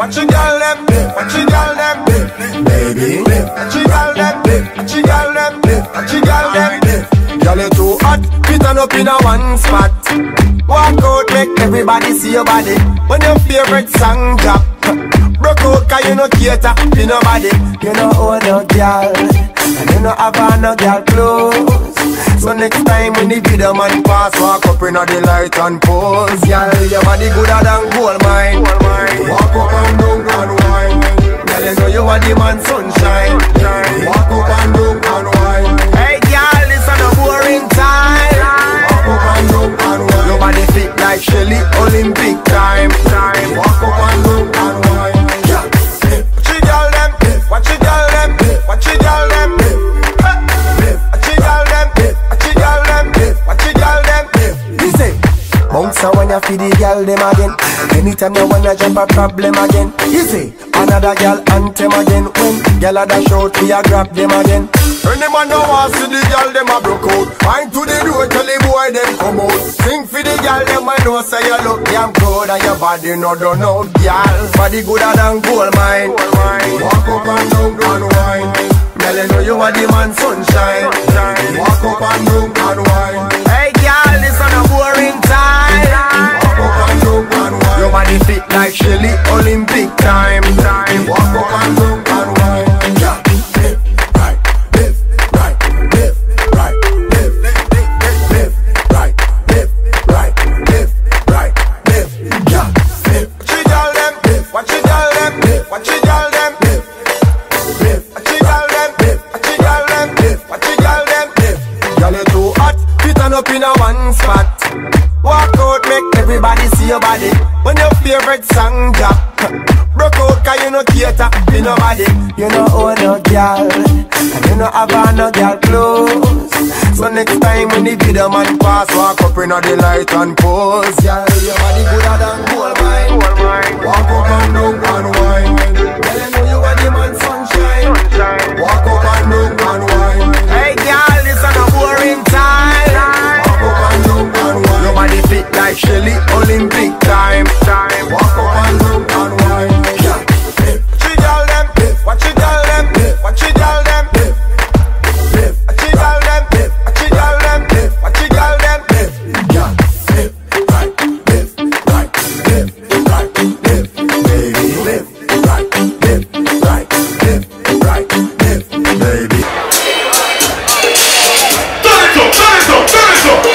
What you got them? What you got them? Baby, what you got them? What you got them? What you got them? Girl, you too hot, you turn up in a one spot. Walk out, make everybody see your body. When your favorite song drop, broke out 'cause you no cater to nobody. You no own no girl, and you no have no girl clothes. So next time when the video man pass, walk up in the light and pose. Girl, your body gooder than gold mine. Walk up and down and wine. Girl, you know you are the man sunshine. Walk up and down and wine. Hey girl, this is no boring time. Walk up and down and wine. Your body fit like Shelly Olympic time. Walk up and down and wine. What you girl them? What you girl them? What you girl them? Bounce a wanna feed the girl them again. Anytime you wanna jump a problem again. You see, another girl anthem again. When girl a dash out, we a grab them again. Any man now wants to the girl them a broke out. Mind to the door till the boy them come out. Sing for the girl them I know say you look damn good and your body no done out, girl. Body gooder than gold mine. Walk up and down and wine. Girl, you know you are the man sunshine. Walk up and down and wine. Hey girl, this is a boring time. Your body fit like Shelly Olympic time. Walk up and down and wine. Yeah, left, right, left, right, left, right, left, left, right, left, right, left, right, left. Yeah, left. What you call them? What you call them? What you call them? Left. What you call them? What you call them? What you call them? Girl, you too hot, fit on up in a one spot. Walk out, make everybody see your body. When your favorite song drop, broke out 'cause you no cater to nobody. You no own no girl, and you no have no girl clothes. So next time when the video man pass, walk up in the light and pose. Girl, your body gooder than gold mine. Walk up and down and wine. Girl, you know you are the man sunshine. Walk up and down and wine. Hey girl, this is no boring time. Walk up and down and wine. Body fit like Shelly Olympic time. Walk up and down and wine. What you call them? What you call them? What you call them? What you call them? What you call them? What you call them? Left, right, left, right, left, right, left, baby. Left, right, left, right, left, right, left, baby. Derecho, derecho, derecho.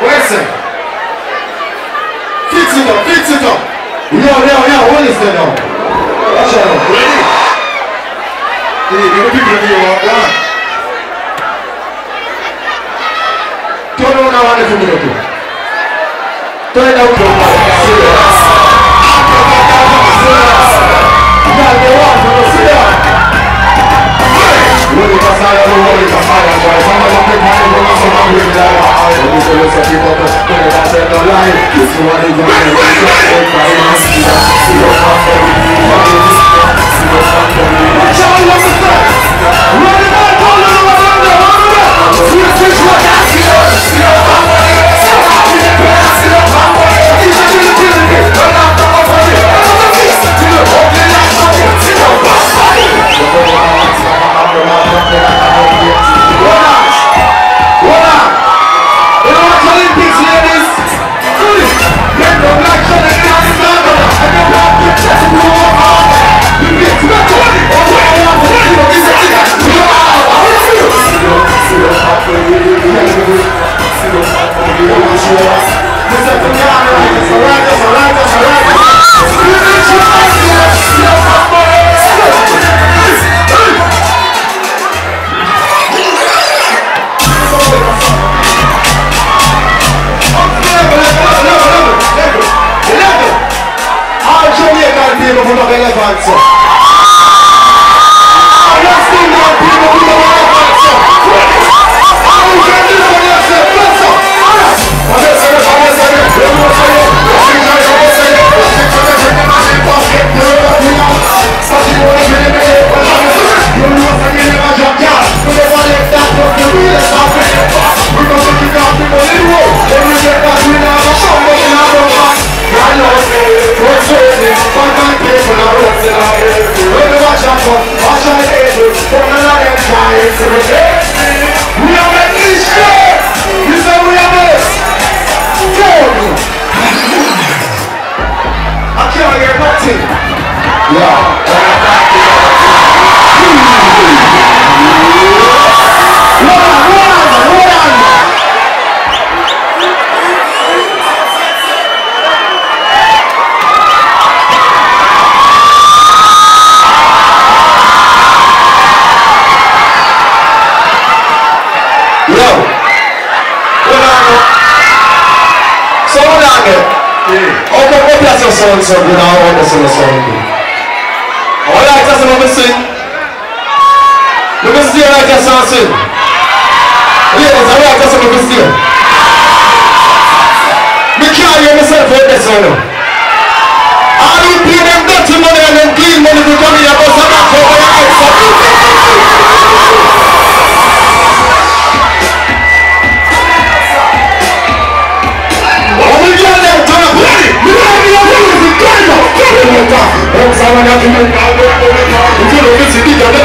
Let's go! so-and-so günahı olmasın da sorun değil. Oraya arkasına mısın? Mıkız diyor arkasına mısın? Niye o zaman arkasına mıkız diyor? Mükâr yeni sınıf etmesin onu. Ağabeyim birinin de tırmanıyanın değil mi? Bu konuya bozana koyaya etsin. What's on your mind? That's the bag and I shot the wall and the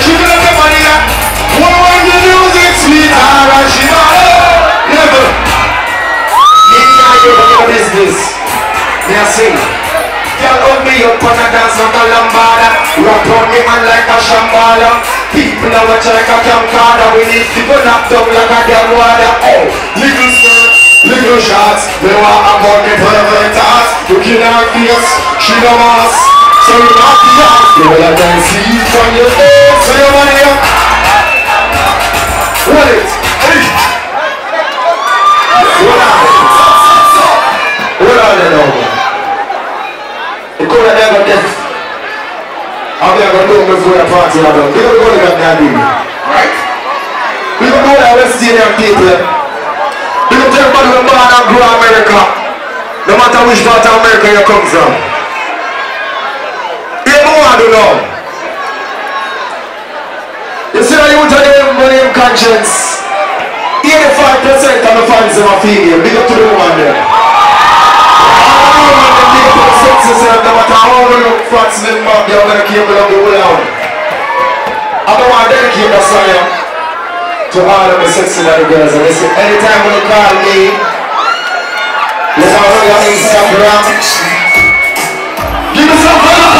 children of the money. sing. Girl, hold me up on a dance on a lambada. Rock on me man like a shambala. People now watch like a camcorder. We need people locked up like a damn water. Oh, little skirts, little shots. They want a money for the vertas. Looking at her face, she no mass. So you not the ass. Girl, I can see from your face. So your money up. Hold it. I'm never going to go to a party. I don't. We don't go to that Gandhi. Right? We don't go to West Indian people. We don't tell everybody we're born and grew in America. No matter which part of America you come from. You know what I do now. You see that you tell them money and conscience. 85% of the fans are female. Big up to the woman there. I'm going to keep it up the whole hour. I'm going to dedicate that song to all of the sexy little girls. And they say, anytime when you call me, you know how you're Instagram. Give me some fun.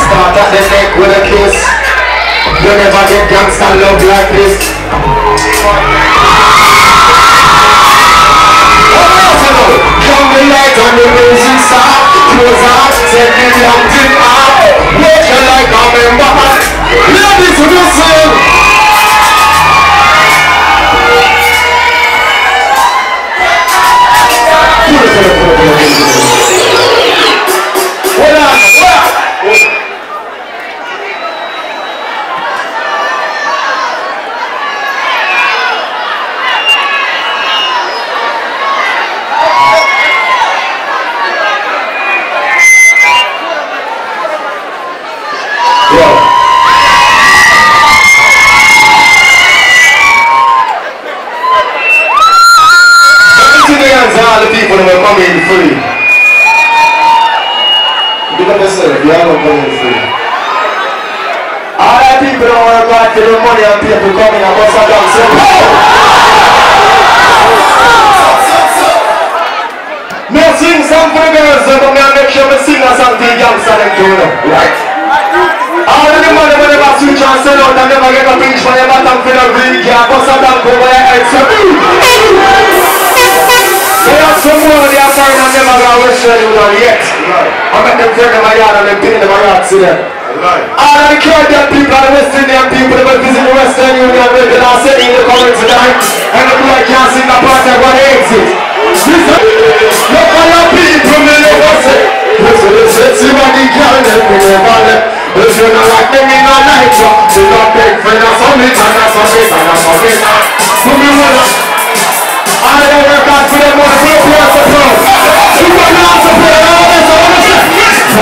Start at the neck with a kiss. You never get gangsta love like this. Come the light on the music start. Close up, set me something up. Make you like a member. Love it to the soul.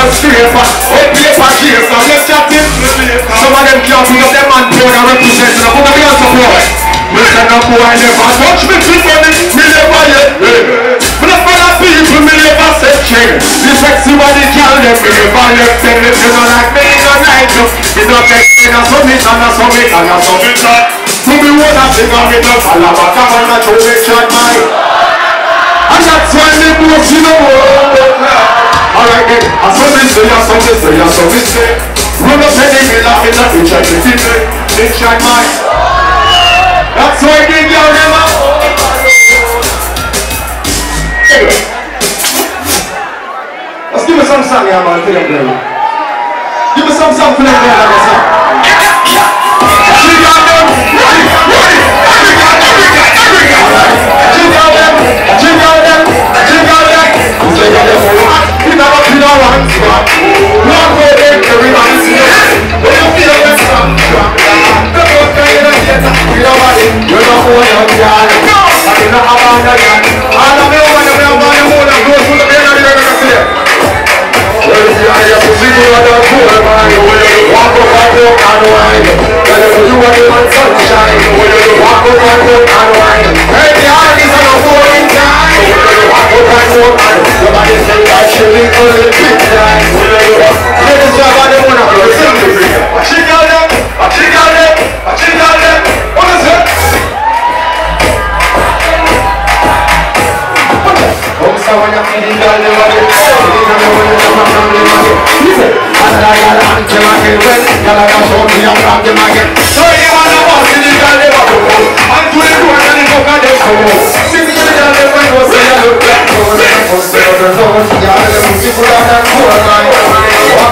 Actually,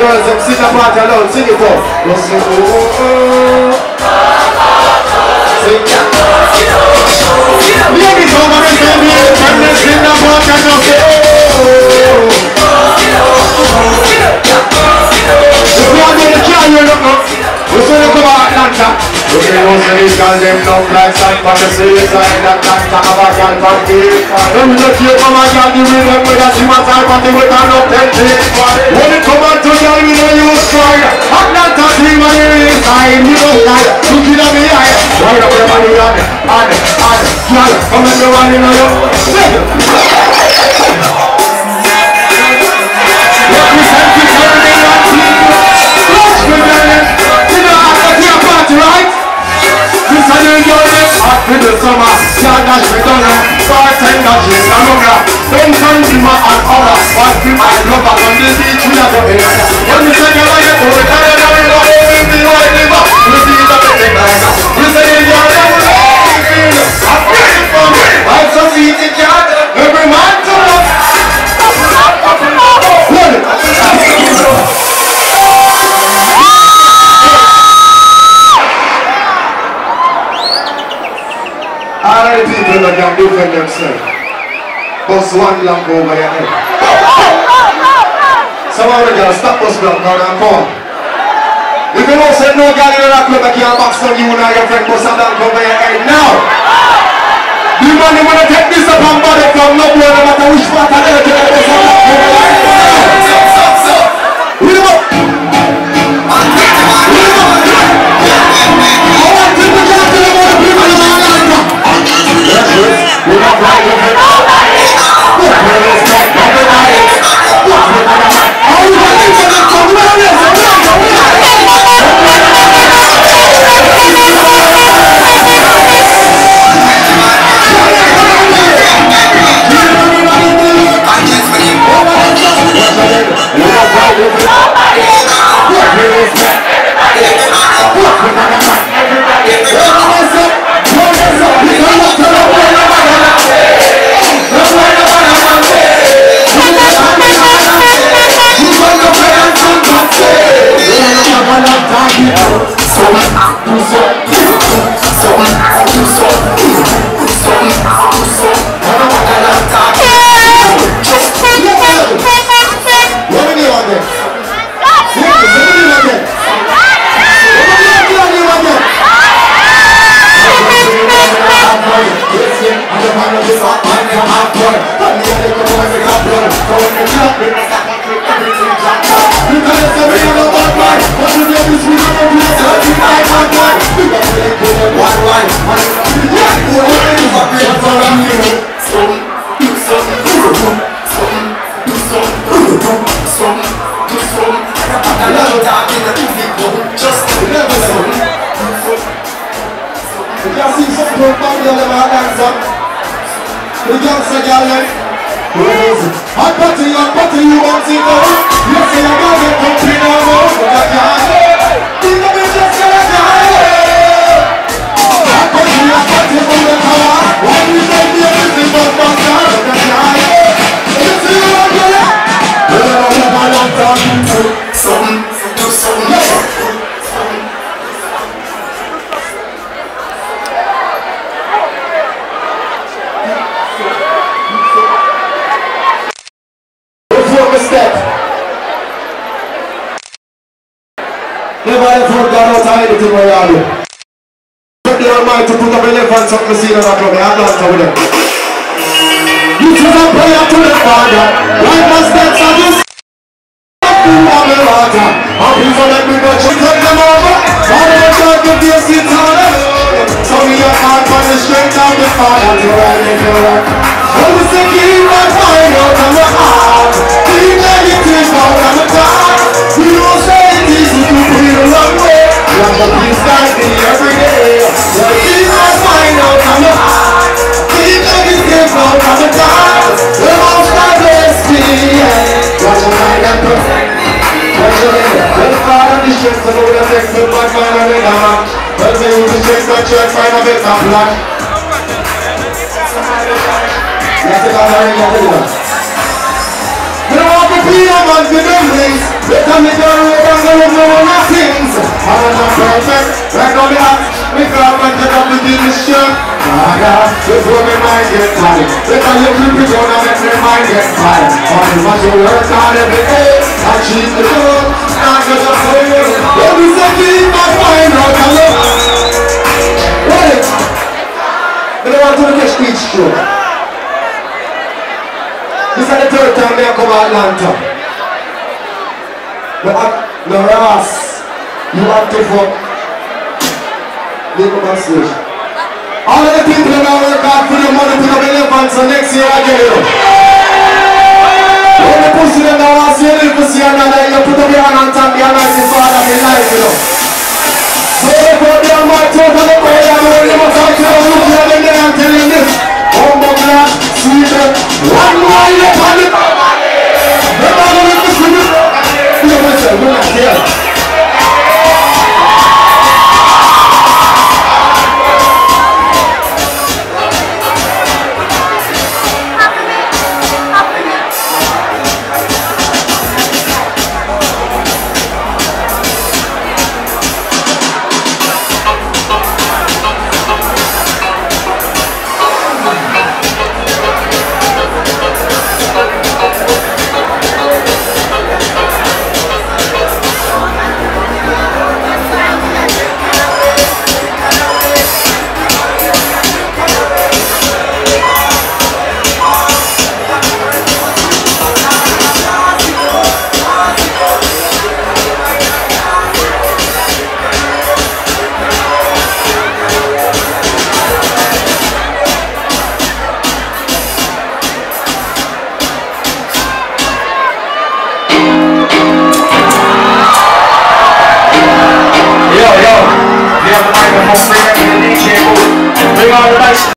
girls and sing a part alone, sing it up. When it comes to y'all, we know you strong. Atlanta team on your inside, we don't lie. Look in the eye, right up your money on it. And, y'all, come and go on in on your one lamp over your head. Some of the girls stop us from going and come. If you don't say no girl in the club, I can't box on you and your friend puts a lamp over your head now. The man who wanna take this up and body from no blood, no matter which part of the earth, you're gonna put a lamp over your head. Something, everybody for God outside the thing where you are doing. Put your mind to put up your left hand so you see that I come. I'm not coming up. You should have prayer to the Father. Right my steps are this. I'm in water. I'm here for that people. She took them over. I'm not trying to be a seat on the road. So we are hard for the strength of the Father. To run and go up. When we say keep my fire out of my heart. Keep everything out of my heart. We don't say it easy to feel long way. But the things like me every day. So keep my fire out of my heart. Keep everything out of my heart. The most I bless me. Watch your mind and perfect. Well, Father, the strength of all the things with my mind and in the heart. Well, may you be strength and try to find a bit of black. That's it, I'm learning over here. We don't want to be a man with them things. We come in the road and there is no one of things. I'm not perfect, right on the heart. We can't find the top within the shirt. Father, before my mind gets tired. Because you keep it down and make my mind get tired. All you want to work on every day. I cheat the door, not just a player. Every second I find out I love it. Wait! We don't want to make a speech show. This is the third time I come to Atlanta. But now Ross, you have to fuck. Make a message. All of the people that work hard for the money to the elephant, so next year I get you. When you push it in the last year, you push it in the night, you put up your hand on top, your night is part of your life, you know. So you put your mic over the way, and when you must have your room, you're in there, I'm telling this. Oh my God, sweet, one more in the panic. Remember when you swim it? You listen, we're not here. Bring on the nice.